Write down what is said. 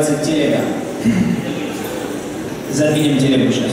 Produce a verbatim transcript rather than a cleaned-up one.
называется телега. Задвинем телегу сейчас.